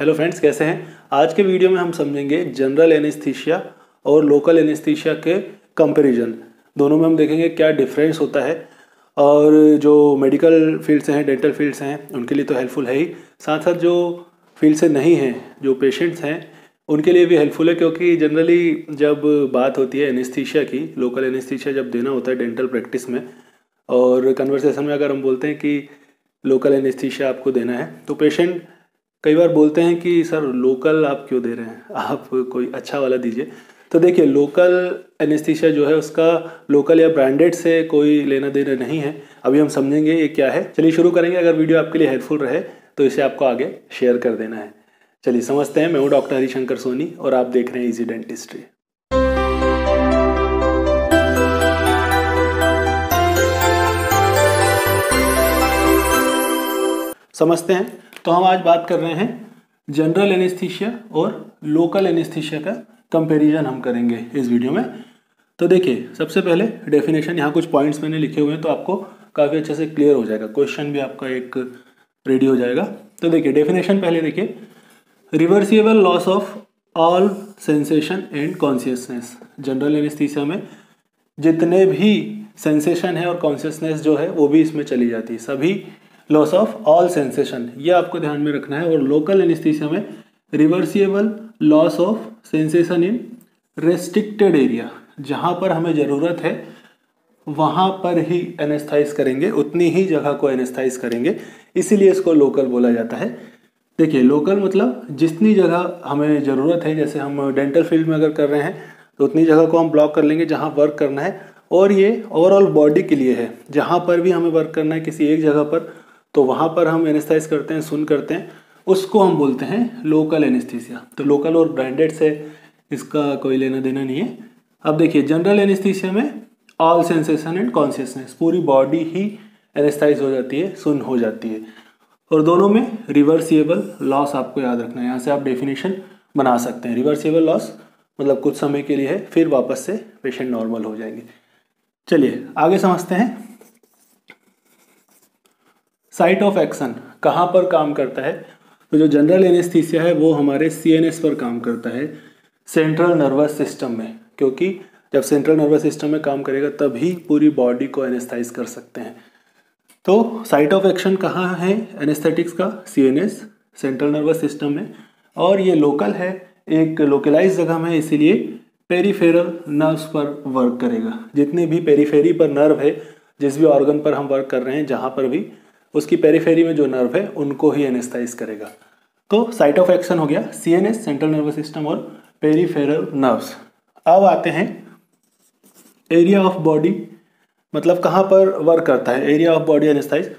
Hello friends, कैसे हैं? आज के वीडियो में हम समझेंगे जनरल एनेस्थीसिया और लोकल एनेस्थीसिया के कंपैरिजन। दोनों में हम देखेंगे क्या डिफरेंस होता है, और जो मेडिकल फील्ड से हैं, डेंटल फील्ड से हैं, उनके लिए तो हेल्पफुल है ही, साथ साथ जो फील्ड से नहीं हैं, जो पेशेंट्स हैं, उनके लिए भी हेल्पफुल है। क्योंकि जनरली जब बात होती है एनेस्थीसिया की, लोकल एनेस्थीसिया जब देना होता है डेंटल प्रैक्टिस में, और कन्वर्सेशन में अगर हम बोलते हैं कि लोकल एनेस्थीसिया आपको देना है, तो पेशेंट कई बार बोलते हैं कि सर लोकल आप क्यों दे रहे हैं, आप कोई अच्छा वाला दीजिए। तो देखिए, लोकल एनेस्थीसिया जो है उसका लोकल या ब्रांडेड से कोई लेना देना नहीं है। अभी हम समझेंगे ये क्या है। चलिए शुरू करेंगे। अगर वीडियो आपके लिए हेल्पफुल रहे तो इसे आपको आगे शेयर कर देना है। चलिए समझते हैं। मैं हूँ डॉक्टर हरिशंकर सोनी और आप देख रहे हैं इजी डेंटिस्ट्री। समझते हैं। तो हम आज बात कर रहे हैं जनरल एनेस्थीसिया और लोकल एनेस्थीसिया का कंपैरिजन हम करेंगे इस वीडियो में। तो देखिए, सबसे पहले डेफिनेशन, यहाँ कुछ पॉइंट्स मैंने लिखे हुए हैं तो आपको काफ़ी अच्छे से क्लियर हो जाएगा, क्वेश्चन भी आपका एक रेडी हो जाएगा। तो देखिए डेफिनेशन पहले देखिए, reversible loss of all sensation and consciousness. General anaesthesia में जितने भी सेंसेशन है और कॉन्शियसनेस जो है वो भी इसमें चली जाती है, सभी लॉस ऑफ ऑल सेंसेशन, ये आपको ध्यान में रखना है। और लोकल एनेस्थीसिया में reversible loss of sensation in restricted area, जहाँ पर हमें ज़रूरत है वहाँ पर ही एनेस्थाइज करेंगे, उतनी ही जगह को एनेस्थाइज करेंगे, इसीलिए इसको लोकल बोला जाता है। देखिए लोकल मतलब जितनी जगह हमें ज़रूरत है, जैसे हम डेंटल फील्ड में अगर कर रहे हैं तो उतनी जगह को हम ब्लॉक कर लेंगे जहाँ वर्क करना है, और ये ओवरऑल बॉडी के लिए है, जहाँ पर भी हमें वर्क करना है किसी एक जगह पर, तो वहाँ पर हम एनेस्थाइज करते हैं, सुन करते हैं, उसको हम बोलते हैं लोकल एनेस्थीसिया। तो लोकल और ब्रांडेड से इसका कोई लेना देना नहीं है। अब देखिए जनरल एनेस्थीसिया में ऑल सेंसेशन एंड कॉन्शियसनेस, पूरी बॉडी ही एनेस्थाइज हो जाती है, सुन हो जाती है, और दोनों में रिवर्सिबल लॉस आपको याद रखना है। यहाँ से आप डेफिनेशन बना सकते हैं। रिवर्सिबल लॉस मतलब कुछ समय के लिए है, फिर वापस से पेशेंट नॉर्मल हो जाएंगे। चलिए आगे समझते हैं। साइट ऑफ एक्शन कहाँ पर काम करता है? तो जो जनरल एनेस्थीसिया है वो हमारे सीएनएस पर काम करता है, सेंट्रल नर्वस सिस्टम में, क्योंकि जब सेंट्रल नर्वस सिस्टम में काम करेगा तभी पूरी बॉडी को एनेस्थाइज कर सकते हैं। तो साइट ऑफ एक्शन कहाँ है एनेस्थेटिक्स का? सीएनएस, सेंट्रल नर्वस सिस्टम में, और ये लोकल है, एक लोकलाइज जगह में, इसीलिए पेरीफेरल नर्व्स पर वर्क करेगा। जितने भी पेरीफेरी पर नर्व है, जिस भी ऑर्गन पर हम वर्क कर रहे हैं, जहाँ पर भी उसकी पेरीफेरी में जो नर्व है उनको ही एनेस्थाइज करेगा। तो साइट ऑफ एक्शन हो गया सीएनएस, सेंट्रल नर्वस सिस्टम, और पेरीफेरल नर्व्स। अब आते हैं एरिया ऑफ बॉडी, मतलब कहाँ पर वर्क करता है एरिया ऑफ बॉडी एनेस्थाइज।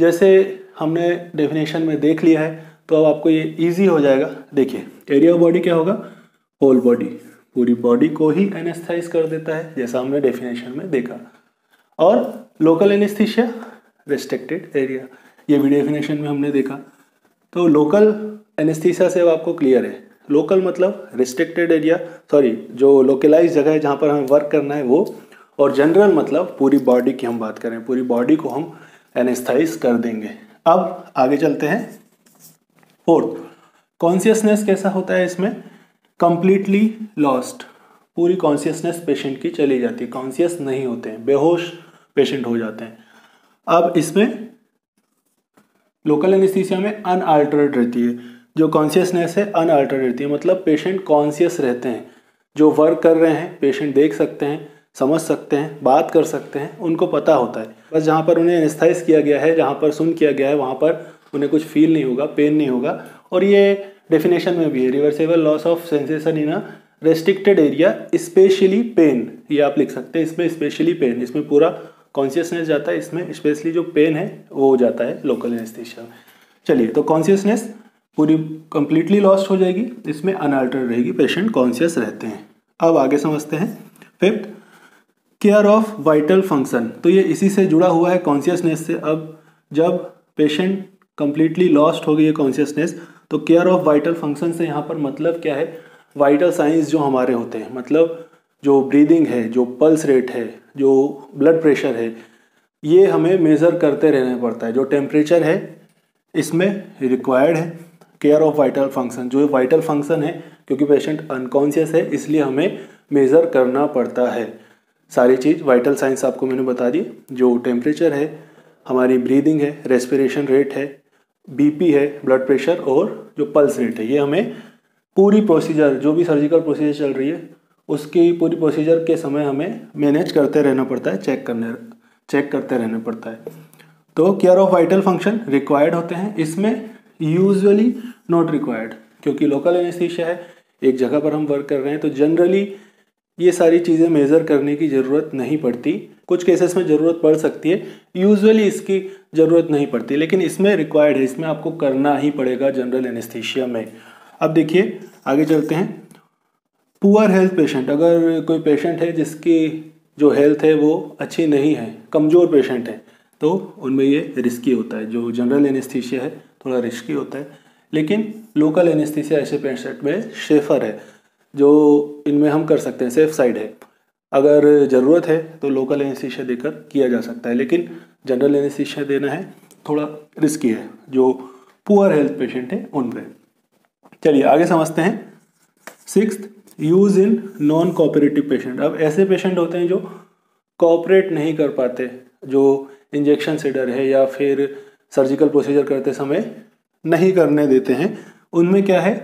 जैसे हमने डेफिनेशन में देख लिया है तो अब आपको ये इजी हो जाएगा। देखिए एरिया ऑफ बॉडी क्या होगा? होल बॉडी, पूरी बॉडी को ही एनेस्थाइज कर देता है, जैसा हमने डेफिनेशन में देखा। और लोकल एनेस्थीसिया रेस्ट्रिक्टेड एरिया, ये भी डेफिनेशन में हमने देखा। तो लोकल एनेस्थीसिया से अब आपको क्लियर है, लोकल मतलब रिस्ट्रिक्टेड एरिया, सॉरी जो लोकलाइज जगह है जहाँ पर हमें वर्क करना है वो, और जनरल मतलब पूरी बॉडी की हम बात करें, पूरी बॉडी को हम एनेस्थाइज कर देंगे। अब आगे चलते हैं। फोर्थ, कॉन्शियसनेस कैसा होता है इसमें? कंप्लीटली लॉस्ट, पूरी कॉन्शियसनेस पेशेंट की चली जाती है, कॉन्शियस नहीं होते हैं, बेहोश पेशेंट हो जाते हैं। अब इसमें लोकल एनेस्थीसिया में अनअल्टर्ड रहती है, जो कॉन्शियसनेस है अनअल्टर्ड रहती है, मतलब पेशेंट कॉन्शियस रहते हैं, जो वर्क कर रहे हैं पेशेंट देख सकते हैं, समझ सकते हैं, बात कर सकते हैं, उनको पता होता है। बस जहाँ पर उन्हें एनेस्थाइज किया गया है, जहाँ पर सुन किया गया है, वहाँ पर उन्हें कुछ फील नहीं होगा, पेन नहीं होगा। और ये डेफिनेशन में भी है, reversible loss of sensation in a restricted area specially pain, ये आप लिख सकते हैं इसमें, स्पेशली पेन, इसमें पूरा कॉन्शियसनेस जाता है, इसमें स्पेशली जो पेन है वो जाता है लोकल एनेस्थीसिया में। चलिए, तो कॉन्शियसनेस पूरी कंप्लीटली लॉस्ट हो जाएगी, इसमें अनअल्टर्ड रहेगी, पेशेंट कॉन्शियस रहते हैं। अब आगे समझते हैं। Fifth, care of vital function, तो ये इसी से जुड़ा हुआ है कॉन्शियसनेस से। अब जब पेशेंट कंप्लीटली लॉस्ट हो गई है कॉन्शियसनेस, तो केयर ऑफ वाइटल फंक्शन से यहाँ पर मतलब क्या है? वाइटल साइंस जो हमारे होते हैं, मतलब जो ब्रीदिंग है, जो पल्स रेट है, जो ब्लड प्रेशर है, ये हमें मेज़र करते रहना पड़ता है। जो टेम्परेचर है इसमें रिक्वायर्ड है, केयर ऑफ वाइटल फंक्शन, जो वाइटल फंक्शन है क्योंकि पेशेंट अनकॉन्शियस है इसलिए हमें मेज़र करना पड़ता है। सारी चीज़ वाइटल साइंस आपको मैंने बता दी, जो टेम्परेचर है, हमारी ब्रीदिंग है, रेस्पिरेशन रेट है, बीपी है, ब्लड प्रेशर और जो पल्स रेट है। ये हमें पूरी प्रोसीजर, जो भी सर्जिकल प्रोसीजर चल रही है उसकी पूरी प्रोसीजर के समय हमें मैनेज करते रहना पड़ता है, चेक करते रहना पड़ता है। तो care of vital function required होते हैं, इसमें यूजुअली नॉट रिक्वायर्ड, क्योंकि लोकल एनेस्थीसिया है, एक जगह पर हम वर्क कर रहे हैं तो जनरली ये सारी चीज़ें मेज़र करने की ज़रूरत नहीं पड़ती। कुछ केसेस में ज़रूरत पड़ सकती है, यूजुअली इसकी ज़रूरत नहीं पड़ती, लेकिन इसमें रिक्वायर्ड है, इसमें आपको करना ही पड़ेगा जनरल एनेस्थीसिया में। अब देखिए आगे चलते हैं। पुअर हेल्थ पेशेंट, अगर कोई पेशेंट है जिसकी जो हेल्थ है वो अच्छी नहीं है, कमज़ोर पेशेंट है, तो उनमें ये रिस्की होता है। जो जनरल एनेस्थीसिया है थोड़ा रिस्की होता है, लेकिन लोकल एनेस्थीसिया ऐसे पेशेंट में सेफर है, जो इनमें हम कर सकते हैं, सेफ साइड है। अगर ज़रूरत है तो लोकल एनेस्थीसिया देकर किया जा सकता है, लेकिन जनरल एनेस्थीसिया देना है थोड़ा रिस्की है जो पुअर हेल्थ पेशेंट है उनमें। चलिए आगे समझते हैं। Sixth, use in non cooperative patient. अब ऐसे पेशेंट होते हैं जो कोऑपरेट नहीं कर पाते, जो इंजेक्शन से डर है या फिर सर्जिकल प्रोसीजर करते समय नहीं करने देते हैं, उनमें क्या है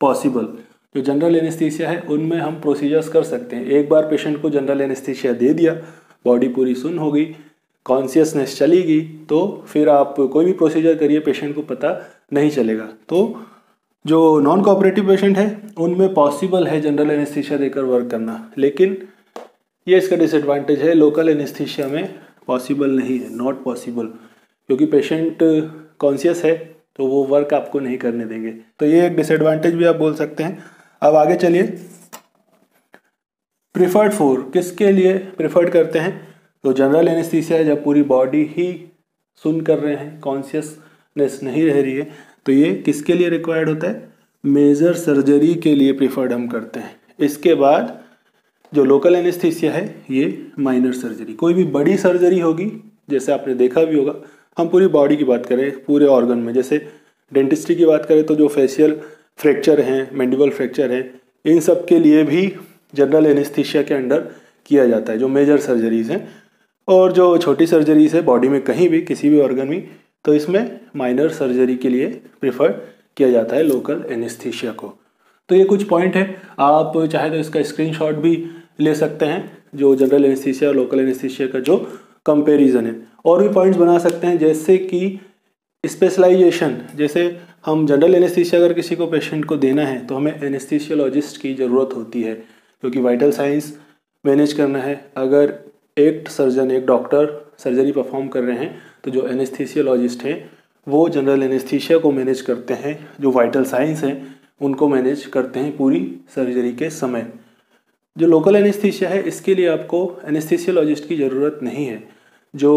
पॉसिबल। जो जनरल एनेस्थीसिया है उनमें हम प्रोसीजर्स कर सकते हैं। एक बार पेशेंट को जनरल एनेस्थीसिया दे दिया, बॉडी पूरी सुन हो गई, कॉन्शियसनेस चली गई, तो फिर आप कोई भी प्रोसीजर करिए पेशेंट को पता नहीं चलेगा। तो जो नॉन कोऑपरेटिव पेशेंट है उनमें पॉसिबल है जनरल एनेस्थीसिया देकर वर्क करना, लेकिन ये इसका डिसएडवांटेज है, लोकल एनेस्थीसिया में पॉसिबल नहीं है, नॉट पॉसिबल, क्योंकि पेशेंट कॉन्शियस है तो वो वर्क आपको नहीं करने देंगे। तो ये एक डिसएडवांटेज भी आप बोल सकते हैं। अब आगे चलिए, प्रिफर्ड फोर किसके लिए प्रिफर्ड करते हैं। तो जनरल एनेस्थीसिया है, जब पूरी बॉडी ही सुन कर रहे हैं, कॉन्शियसनेस नहीं रह रही है, तो ये किसके लिए रिक्वायर्ड होता है, मेजर सर्जरी के लिए प्रिफर्ड हम करते हैं। इसके बाद जो लोकल एनेस्थीसिया है ये माइनर सर्जरी, कोई भी बड़ी सर्जरी होगी, जैसे आपने देखा भी होगा, हम पूरी बॉडी की बात करें, पूरे ऑर्गन में, जैसे डेंटिस्ट्री की बात करें तो जो फेशियल फ्रैक्चर हैं, मैंडिबल फ्रैक्चर हैं, इन सब के लिए भी जनरल एनेस्थीसिया के अंडर किया जाता है, जो मेजर सर्जरीज हैं। और जो छोटी सर्जरीज है बॉडी में कहीं भी, किसी भी ऑर्गन में, तो इसमें माइनर सर्जरी के लिए प्रिफर किया जाता है लोकल एनेस्थीसिया को। तो ये कुछ पॉइंट है, आप चाहे तो इसका स्क्रीनशॉट भी ले सकते हैं, जो जनरल एनेस्थीसिया और लोकल एनेस्थीसिया का जो कंपैरिजन है। और भी पॉइंट्स बना सकते हैं, जैसे कि स्पेशलाइजेशन, जैसे हम जनरल एनेस्थीसिया अगर किसी को पेशेंट को देना है तो हमें एनेस्थीसियोलॉजिस्ट की ज़रूरत होती है, क्योंकि वाइटल साइंस मैनेज करना है। अगर एक सर्जन, एक डॉक्टर सर्जरी परफॉर्म कर रहे हैं, तो जो एनेस्थीसियोलॉजिस्ट हैं वो जनरल एनेस्थीसिया को मैनेज करते हैं, जो वाइटल साइंस हैं उनको मैनेज करते हैं पूरी सर्जरी के समय। जो लोकल एनेस्थीसिया है इसके लिए आपको एनेस्थीसियोलॉजिस्ट की ज़रूरत नहीं है। जो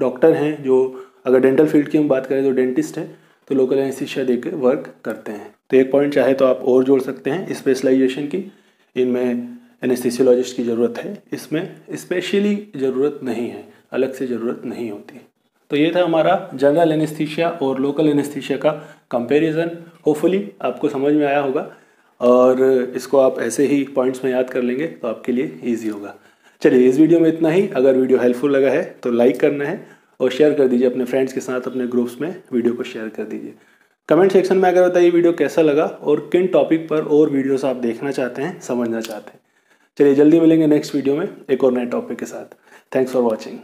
डॉक्टर हैं, जो अगर डेंटल फील्ड की हम बात करें तो डेंटिस्ट हैं, तो लोकल एनेस्थीसिया देकर वर्क करते हैं। तो एक पॉइंट चाहे तो आप और जोड़ सकते हैं, स्पेशलाइजेशन की, इनमें एनेस्थीसियोलॉजिस्ट की ज़रूरत है, इसमें स्पेशली ज़रूरत नहीं है, अलग से ज़रूरत नहीं होती। तो ये था हमारा जनरल एनेस्थीसिया और लोकल एनेस्थीसिया का कंपैरिजन। होपफुली आपको समझ में आया होगा और इसको आप ऐसे ही पॉइंट्स में याद कर लेंगे तो आपके लिए ईजी होगा। चलिए इस वीडियो में इतना ही। अगर वीडियो हेल्पफुल लगा है तो लाइक करना है और शेयर कर दीजिए अपने फ्रेंड्स के साथ, अपने ग्रुप्स में वीडियो को शेयर कर दीजिए। कमेंट सेक्शन में आकर बताइए वीडियो कैसा लगा और किन टॉपिक पर और वीडियोस आप देखना चाहते हैं, समझना चाहते हैं। चलिए जल्दी मिलेंगे नेक्स्ट वीडियो में एक और नए टॉपिक के साथ। Thanks for watching.